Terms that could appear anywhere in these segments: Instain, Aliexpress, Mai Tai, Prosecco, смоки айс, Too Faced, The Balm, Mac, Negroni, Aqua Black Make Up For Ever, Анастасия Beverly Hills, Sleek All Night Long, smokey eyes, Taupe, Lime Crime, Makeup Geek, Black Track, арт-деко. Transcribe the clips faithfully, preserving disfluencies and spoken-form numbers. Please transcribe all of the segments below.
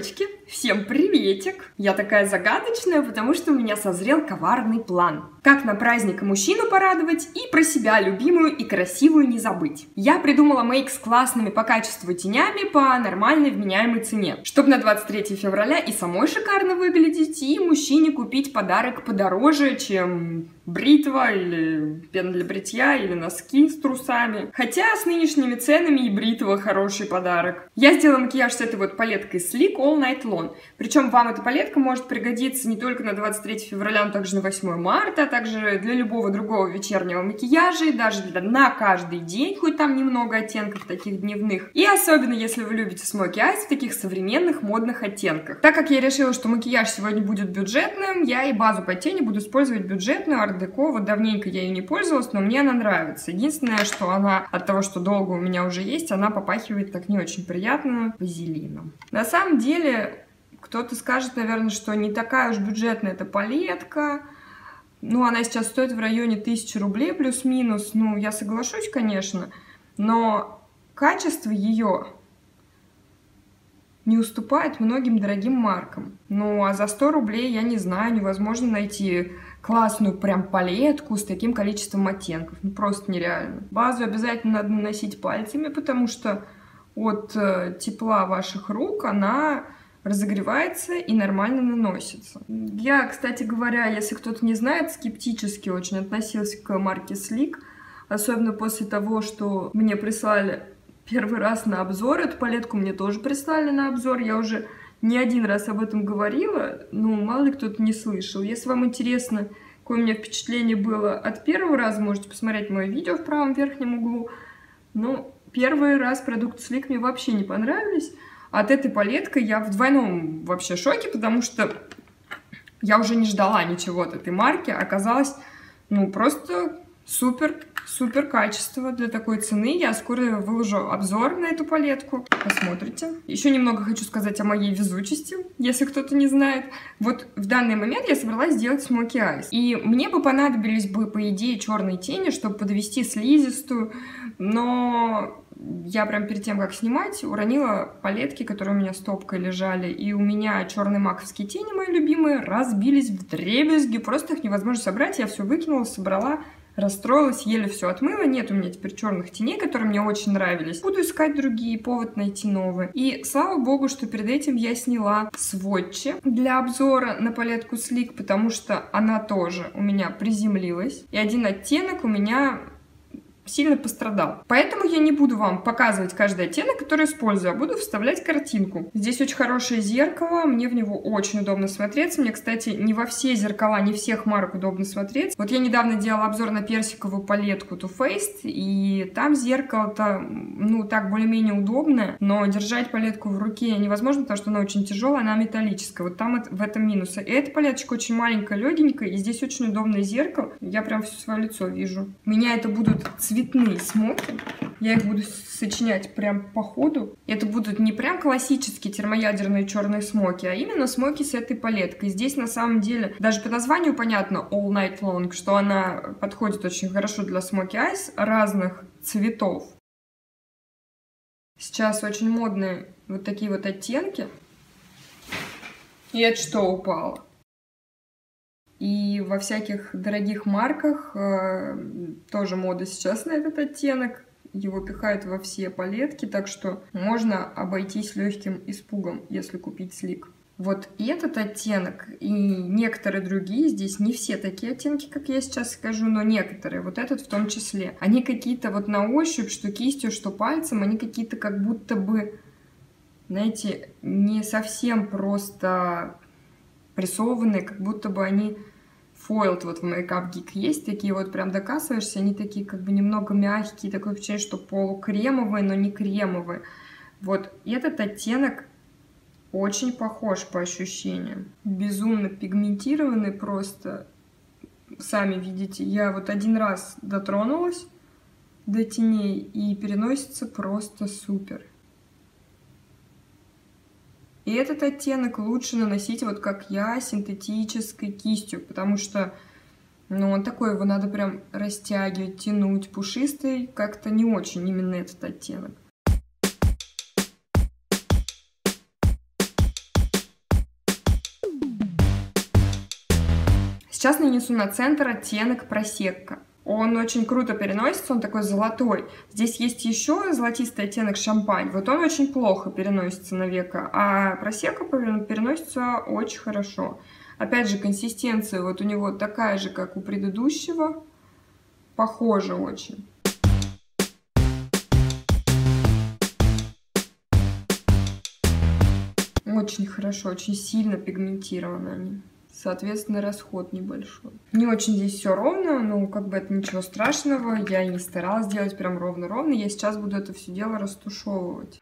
девочки, всем приветик! Я такая загадочная, потому что у меня созрел коварный план. Как на праздник мужчину порадовать и про себя любимую и красивую не забыть. Я придумала мейк с классными по качеству тенями по нормальной вменяемой цене, чтобы на двадцать третье февраля и самой шикарно выглядеть, и мужчине купить подарок подороже, чем бритва или пена для бритья или носки с трусами. Хотя с нынешними ценами и бритва хороший подарок. Я сделала макияж с этой вот палеткой Sleek All Night Long. Причем вам эта палетка может пригодиться не только на двадцать третье февраля, но также на восьмое марта, а также для любого другого вечернего макияжа и даже для, на каждый день, хоть там немного оттенков таких дневных. И особенно, если вы любите смоки айс в таких современных модных оттенках. Так как я решила, что макияж сегодня будет бюджетным, я и базу под тени буду использовать бюджетную, арт-деко. Вот давненько я ее не пользовалась, но мне она нравится. Единственное, что она от того, что долго у меня уже есть, она попахивает так не очень приятно вазелином. На самом деле, кто-то скажет, наверное, что не такая уж бюджетная эта палетка. Ну, она сейчас стоит в районе тысячи рублей плюс-минус. Ну, я соглашусь, конечно, но качество ее не уступает многим дорогим маркам. Ну, а за сто рублей, я не знаю, невозможно найти классную прям палетку с таким количеством оттенков. Ну, просто нереально. Базу обязательно надо наносить пальцами, потому что от тепла ваших рук она разогревается и нормально наносится. Я, кстати говоря, если кто-то не знает, скептически очень относилась к марке Sleek, особенно после того, что мне прислали первый раз на обзор. Эту палетку мне тоже прислали на обзор, я уже не один раз об этом говорила, но мало ли кто-то не слышал. Если вам интересно, какое у меня впечатление было от первого раза, можете посмотреть мое видео в правом верхнем углу. Но первый раз продукты Sleek мне вообще не понравились. От этой палетки я в двойном вообще шоке, потому что я уже не ждала ничего от этой марки. Оказалось, ну, просто супер-супер качество для такой цены. Я скоро выложу обзор на эту палетку. Посмотрите. Еще немного хочу сказать о моей везучести, если кто-то не знает. Вот в данный момент я собралась сделать смоки айс. И мне бы понадобились бы, по идее, черные тени, чтобы подвести слизистую, но я прям перед тем, как снимать, уронила палетки, которые у меня стопкой лежали, и у меня черные маковские тени, мои любимые, разбились вдребезги, просто их невозможно собрать, я все выкинула, собрала, расстроилась, еле все отмыла, нет у меня теперь черных теней, которые мне очень нравились. Буду искать другие, повод найти новые. И слава богу, что перед этим я сняла сводчи для обзора на палетку Sleek, потому что она тоже у меня приземлилась, и один оттенок у меня сильно пострадал. Поэтому я не буду вам показывать каждый оттенок, который использую, а буду вставлять картинку. Здесь очень хорошее зеркало, мне в него очень удобно смотреться. Мне, кстати, не во все зеркала, не всех марок удобно смотреться. Вот я недавно делала обзор на персиковую палетку Too Faced, и там зеркало-то, ну, так более-менее удобное, но держать палетку в руке невозможно, потому что она очень тяжелая, она металлическая. Вот там в этом минусы. И эта палеточка очень маленькая, легенькая, и здесь очень удобное зеркало. Я прям все свое лицо вижу. Меня это будут цветы. Цветные смоки. Я их буду сочинять прям по ходу. Это будут не прям классические термоядерные черные смоки, а именно смоки с этой палеткой. Здесь на самом деле даже по названию понятно All Night Long, что она подходит очень хорошо для смоки айс разных цветов. Сейчас очень модные вот такие вот оттенки. И это что упало? И во всяких дорогих марках э, тоже мода сейчас на этот оттенок. Его пихают во все палетки, так что можно обойтись легким испугом, если купить Sleek. Вот и этот оттенок, и некоторые другие, здесь не все такие оттенки, как я сейчас скажу, но некоторые, вот этот в том числе. Они какие-то вот на ощупь, что кистью, что пальцем, они какие-то как будто бы, знаете, не совсем просто прессованные, как будто бы они фойлд, вот в Makeup Geek есть такие, вот прям докасываешься, они такие как бы немного мягкие, такое впечатление, что полукремовые, но не кремовые. Вот этот оттенок очень похож по ощущениям. Безумно пигментированный просто, сами видите, я вот один раз дотронулась до теней и переносится просто супер. И этот оттенок лучше наносить, вот как я, синтетической кистью, потому что, ну, он такой, его надо прям растягивать, тянуть, пушистый, как-то не очень именно этот оттенок. Сейчас нанесу на центр оттенок Prosecco. Он очень круто переносится, он такой золотой. Здесь есть еще золотистый оттенок Шампань. Вот он очень плохо переносится на веко, а Prosecco переносится очень хорошо. Опять же, консистенция вот у него такая же, как у предыдущего. Похоже очень. Очень хорошо, очень сильно пигментированы они. Соответственно, расход небольшой. Не очень здесь все ровно, но как бы это ничего страшного. Я и не старалась делать прям ровно-ровно. Я сейчас буду это все дело растушевывать.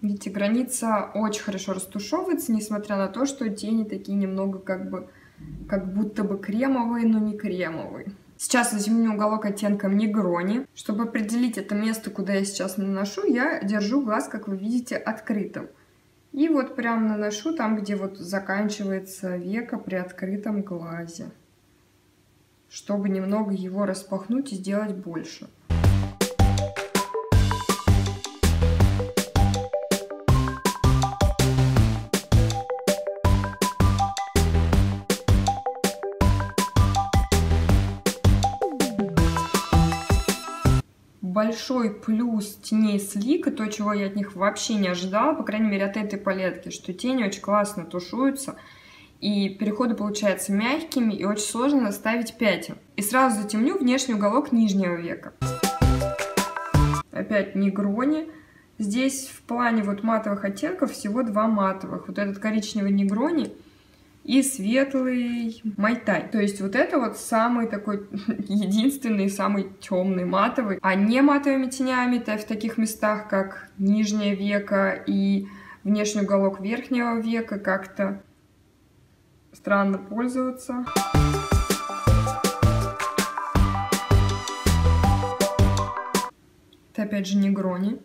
Видите, граница очень хорошо растушевывается, несмотря на то, что тени такие немного как бы, как будто бы кремовые, но не кремовые. Сейчас возьму уголок оттенком Negroni. Чтобы определить это место, куда я сейчас наношу, я держу глаз, как вы видите, открытым. И вот прям наношу там, где вот заканчивается веко при открытом глазе. Чтобы немного его распахнуть и сделать больше. Большой плюс теней Sleek, и то, чего я от них вообще не ожидала, по крайней мере от этой палетки, что тени очень классно тушуются, и переходы получаются мягкими, и очень сложно наставить пятен. И сразу затемню внешний уголок нижнего века. Опять Negroni. Здесь в плане вот матовых оттенков всего два матовых. Вот этот коричневый Negroni и светлый Mai Tai. То есть вот это вот самый такой единственный, самый темный матовый. А не матовыми тенями, то в таких местах, как нижнее веко и внешний уголок верхнего века, как-то странно пользоваться. Это опять же Negroni.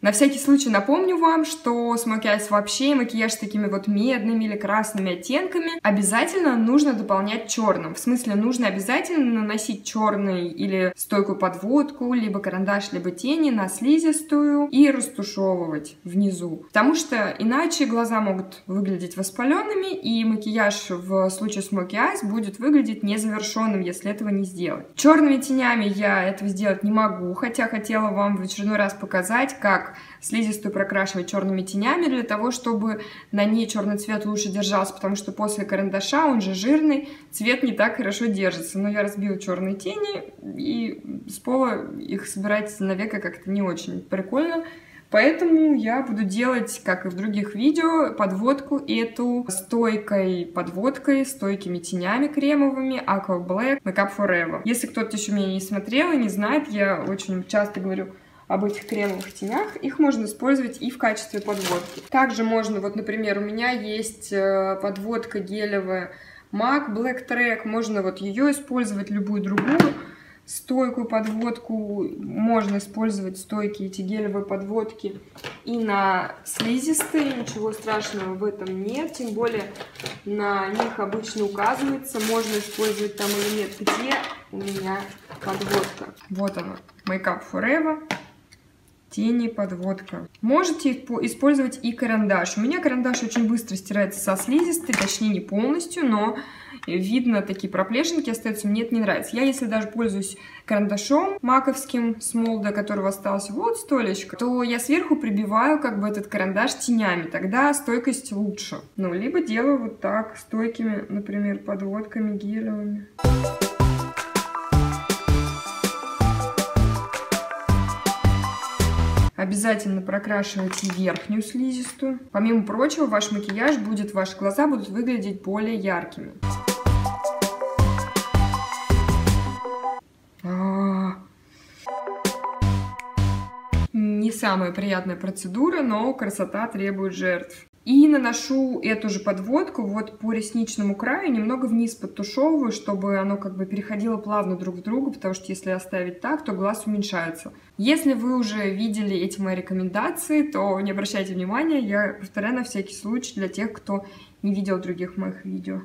На всякий случай напомню вам, что Smoky Eyes вообще макияж с такими вот медными или красными оттенками обязательно нужно дополнять черным. В смысле, нужно обязательно наносить черный или стойкую подводку, либо карандаш, либо тени на слизистую и растушевывать внизу. Потому что иначе глаза могут выглядеть воспаленными, и макияж в случае Smoky Eyes будет выглядеть незавершенным, если этого не сделать. Черными тенями я этого сделать не могу, хотя хотела вам в очередной раз показать, как слизистую прокрашивать черными тенями для того, чтобы на ней черный цвет лучше держался, потому что после карандаша, он же жирный, цвет не так хорошо держится. Но я разбила черные тени, и с пола их собирать на веко как-то не очень прикольно. Поэтому я буду делать, как и в других видео, подводку эту стойкой подводкой, стойкими тенями кремовыми Aqua Black Make Up For Ever. Если кто-то еще меня не смотрел и не знает, я очень часто говорю об этих кремовых тенях, их можно использовать и в качестве подводки. Также можно, вот, например, у меня есть подводка гелевая Mac Black Track, можно вот ее использовать, любую другую стойкую подводку, можно использовать стойкие эти гелевые подводки и на слизистые, ничего страшного в этом нет, тем более на них обычно указывается, можно использовать там или нет, где у меня подводка. Вот она, Make Up For Ever. Тени, подводка. Можете использовать и карандаш. У меня карандаш очень быстро стирается со слизистой, точнее не полностью, но видно такие проплешинки остаются, мне это не нравится. Я если даже пользуюсь карандашом маковским с молда, которого осталось вот столечко, то я сверху прибиваю как бы этот карандаш тенями, тогда стойкость лучше. Ну, либо делаю вот так, стойкими, например, подводками гелевыми. Обязательно прокрашивайте верхнюю слизистую. Помимо прочего, ваш макияж будет, ваши глаза будут выглядеть более яркими. А-а-а. Не самая приятная процедура, но красота требует жертв. И наношу эту же подводку вот по ресничному краю, немного вниз подтушевываю, чтобы оно как бы переходило плавно друг в друга, потому что если оставить так, то глаз уменьшается. Если вы уже видели эти мои рекомендации, то не обращайте внимания, я повторяю на всякий случай для тех, кто не видел других моих видео.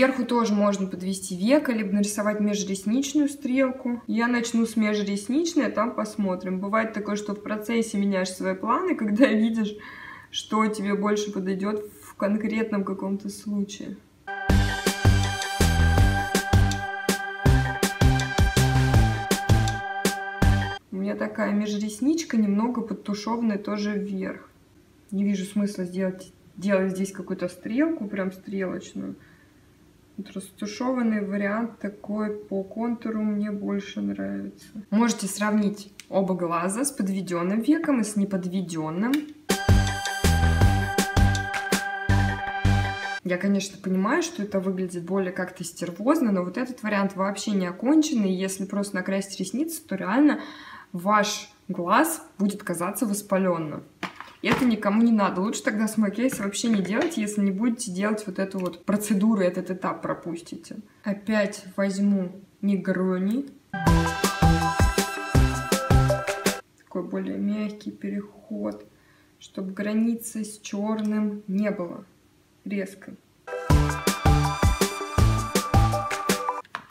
Сверху тоже можно подвести века, либо нарисовать межресничную стрелку. Я начну с межресничной, а там посмотрим. Бывает такое, что в процессе меняешь свои планы, когда видишь, что тебе больше подойдет в конкретном каком-то случае. У меня такая межресничка, немного подтушеванная тоже вверх. Не вижу смысла сделать, делать здесь какую-то стрелку, прям стрелочную. Вот растушеванный вариант такой по контуру мне больше нравится. Можете сравнить оба глаза с подведенным веком и с неподведенным. Я, конечно, понимаю, что это выглядит более как-то стервозно, но вот этот вариант вообще не оконченный. Если просто накрасить ресницы, то реально ваш глаз будет казаться воспаленным. Это никому не надо. Лучше тогда смокейс вообще не делать, если не будете делать вот эту вот процедуру, этот этап пропустите. Опять возьму негрони. Такой более мягкий переход, чтобы границы с черным не было резко.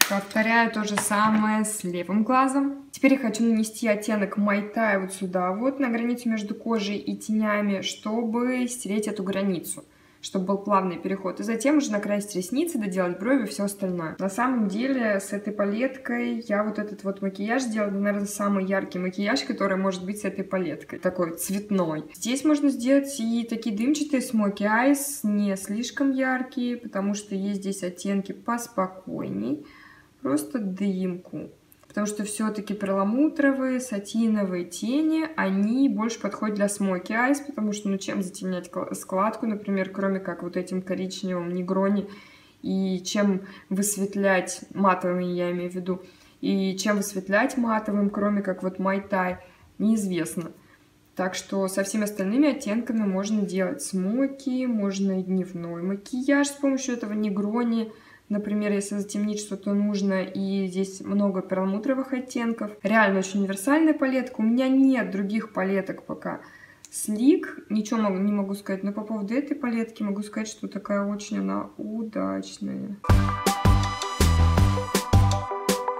Повторяю то же самое с левым глазом. Теперь я хочу нанести оттенок Mai Tai вот сюда, вот на границу между кожей и тенями, чтобы стереть эту границу, чтобы был плавный переход. И затем уже накрасить ресницы, доделать брови и все остальное. На самом деле с этой палеткой я вот этот вот макияж сделала, наверное, самый яркий макияж, который может быть с этой палеткой. Такой цветной. Здесь можно сделать и такие дымчатые смоки айс, не слишком яркие, потому что есть здесь оттенки поспокойней. Просто дымку, потому что все-таки перламутровые, сатиновые тени, они больше подходят для смоки айс, потому что ну чем затемнять складку, например, кроме как вот этим коричневым негрони, и чем высветлять матовыми, я имею в виду, и чем высветлять матовым, кроме как вот Mai Tai, неизвестно. Так что со всеми остальными оттенками можно делать смоки, можно и дневной макияж с помощью этого негрони. Например, если затемнить что-то нужно, и здесь много перламутровых оттенков. Реально очень универсальная палетка. У меня нет других палеток пока. Sleek, ничего могу, не могу сказать, но по поводу этой палетки могу сказать, что такая очень она удачная.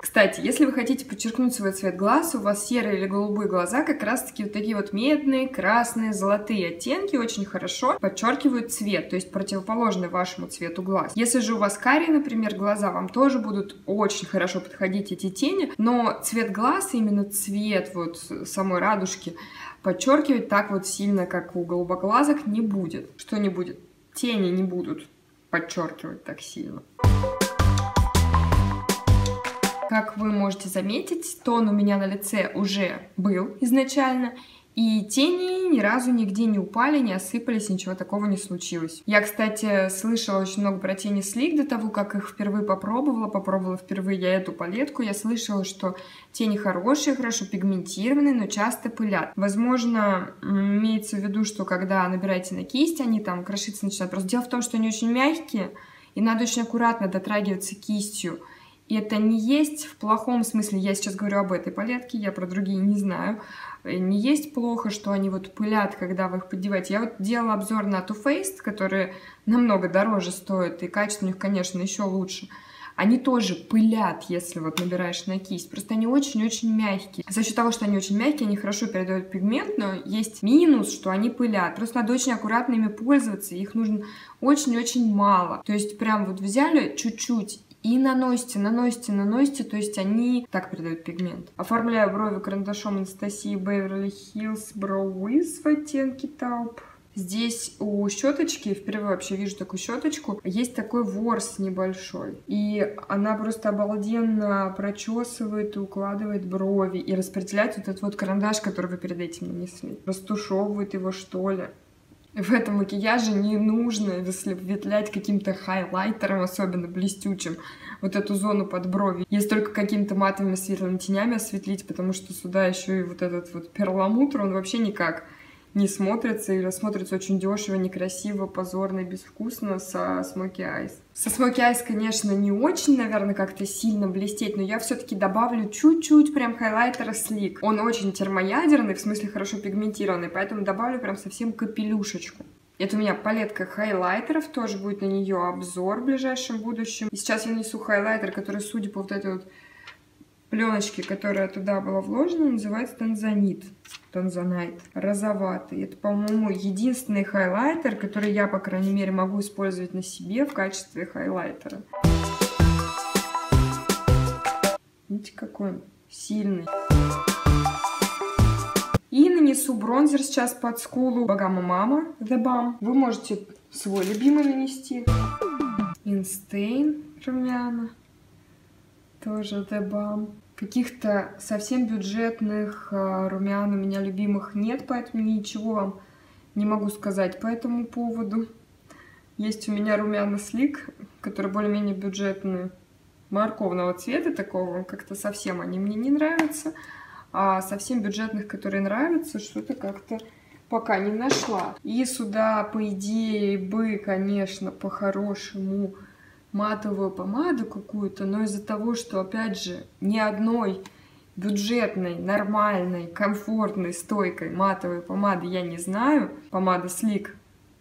Кстати, если вы хотите подчеркнуть свой цвет глаз, у вас серые или голубые глаза, как раз-таки вот такие вот медные, красные, золотые оттенки очень хорошо подчеркивают цвет, то есть противоположный вашему цвету глаз. Если же у вас карие, например, глаза, вам тоже будут очень хорошо подходить эти тени, но цвет глаз, именно цвет вот самой радужки, подчеркивать так вот сильно, как у голубоглазок, не будет. Что не будет? Тени не будут подчеркивать так сильно. Как вы можете заметить, тон у меня на лице уже был изначально, и тени ни разу нигде не упали, не осыпались, ничего такого не случилось. Я, кстати, слышала очень много про тени Sleek до того, как их впервые попробовала, попробовала впервые я эту палетку, я слышала, что тени хорошие, хорошо пигментированные, но часто пылят. Возможно, имеется в виду, что когда набираете на кисть, они там крошиться начинают. Просто дело в том, что они очень мягкие, и надо очень аккуратно дотрагиваться кистью. И это не есть в плохом смысле, я сейчас говорю об этой палетке, я про другие не знаю, не есть плохо, что они вот пылят, когда вы их поддеваете. Я вот делала обзор на Too Faced, которые намного дороже стоят, и качество у них, конечно, еще лучше. Они тоже пылят, если вот набираешь на кисть, просто они очень-очень мягкие. За счет того, что они очень мягкие, они хорошо передают пигмент, но есть минус, что они пылят. Просто надо очень аккуратно ими пользоваться, их нужно очень-очень мало. То есть прям вот взяли чуть-чуть, и наносите, наносите, наносите, то есть они так придают пигмент. Оформляю брови карандашом Анастасии Beverly Hills Brow Wiz в оттенке Taupe. Здесь у щеточки, впервые вообще вижу такую щеточку, есть такой ворс небольшой. И она просто обалденно прочесывает и укладывает брови. И распределяет вот этот вот карандаш, который вы перед этим нанесли. Растушевывает его, что ли. В этом макияже не нужно высветлять каким-то хайлайтером, особенно блестючим, вот эту зону под брови. Если только какими-то матовыми светлыми тенями осветлить, потому что сюда еще и вот этот вот перламутр, он вообще никак не смотрится или смотрится очень дешево, некрасиво, позорно, безвкусно со смоки айс. Со смоки айс, конечно, не очень, наверное, как-то сильно блестеть, но я все-таки добавлю чуть-чуть прям хайлайтера Sleek. Он очень термоядерный, в смысле хорошо пигментированный, поэтому добавлю прям совсем капелюшечку. Это у меня палетка хайлайтеров, тоже будет на нее обзор в ближайшем будущем. И сейчас я несу хайлайтер, который, судя по вот этой вот пленочке, которая туда была вложена, называется танзанит, танзанайт, розоватый. Это, по-моему, единственный хайлайтер, который я, по крайней мере, могу использовать на себе в качестве хайлайтера. Видите, какой он сильный. И нанесу бронзер сейчас под скулу Багама Мама, The Balm. Вы можете свой любимый нанести. Instain румяна. Тоже The Balm. Каких-то совсем бюджетных румян у меня любимых нет, поэтому ничего вам не могу сказать по этому поводу. Есть у меня румяна Sleek, которые более-менее бюджетные, морковного цвета такого. Как-то совсем они мне не нравятся. А совсем бюджетных, которые нравятся, что-то как-то пока не нашла. И сюда, по идее, бы, конечно, по-хорошему матовую помаду какую-то, но из-за того, что, опять же, ни одной бюджетной, нормальной, комфортной, стойкой матовой помады я не знаю. Помада Sleek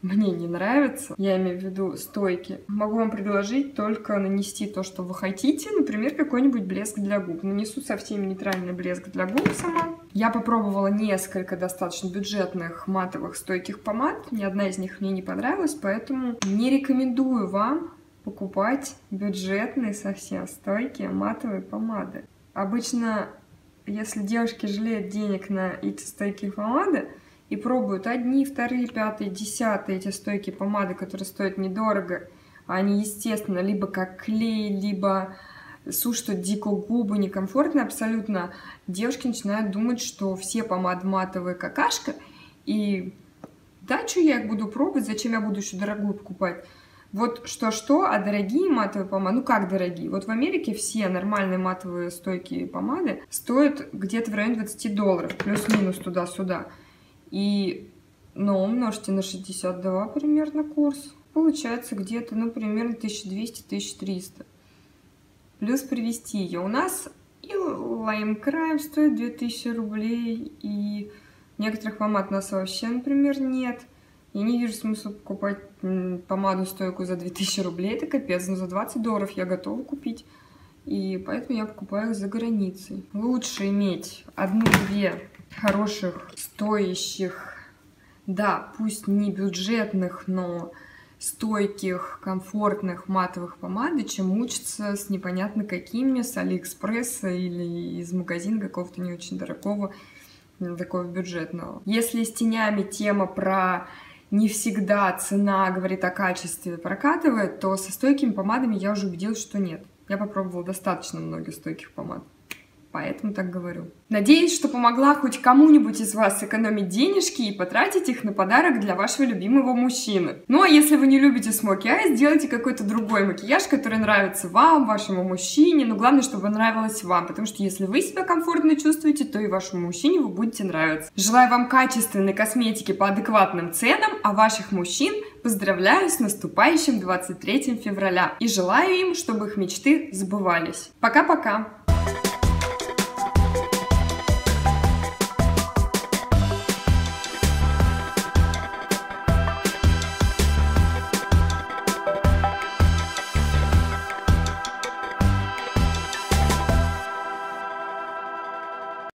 мне не нравится, я имею в виду стойки. Могу вам предложить только нанести то, что вы хотите, например, какой-нибудь блеск для губ. Нанесу совсем нейтральный блеск для губ сама. Я попробовала несколько достаточно бюджетных матовых стойких помад, ни одна из них мне не понравилась, поэтому не рекомендую вам покупать бюджетные совсем стойкие матовые помады. Обычно, если девушки жалеют денег на эти стойкие помады и пробуют одни, вторые, пятые, десятые эти стойкие помады, которые стоят недорого, они, естественно, либо как клей, либо сушат дико губы, некомфортно абсолютно, девушки начинают думать, что все помады матовые какашка, и да, что я их буду пробовать, зачем я буду еще дорогую покупать? Вот что-что, а дорогие матовые помады, ну как дорогие, вот в Америке все нормальные матовые стойкие помады стоят где-то в районе двадцати долларов, плюс-минус туда-сюда. И, ну, умножьте на шестьдесят два примерно курс, получается где-то, ну, примерно тысяча двести — тысяча триста. Плюс привезти ее. У нас и Lime Crime стоит две тысячи рублей, и некоторых помад у нас вообще, например, нет. Я не вижу смысла покупать помаду стойку за две тысячи рублей, это капец, но за двадцать долларов я готова купить. И поэтому я покупаю их за границей. Лучше иметь одну-две хороших, стоящих, да, пусть не бюджетных, но стойких, комфортных матовых помады, чем мучиться с непонятно какими, с Алиэкспресса или из магазина какого-то не очень дорогого, такого бюджетного. Если с тенями тема про не всегда цена говорит о качестве прокатывает, то со стойкими помадами я уже убедилась, что нет. Я попробовала достаточно много стойких помад. Поэтому так говорю. Надеюсь, что помогла хоть кому-нибудь из вас сэкономить денежки и потратить их на подарок для вашего любимого мужчины. Ну а если вы не любите смоки айс, сделайте какой-то другой макияж, который нравится вам, вашему мужчине, но главное, чтобы нравилось вам, потому что если вы себя комфортно чувствуете, то и вашему мужчине вы будете нравиться. Желаю вам качественной косметики по адекватным ценам, а ваших мужчин поздравляю с наступающим двадцать третьим февраля и желаю им, чтобы их мечты сбывались. Пока-пока!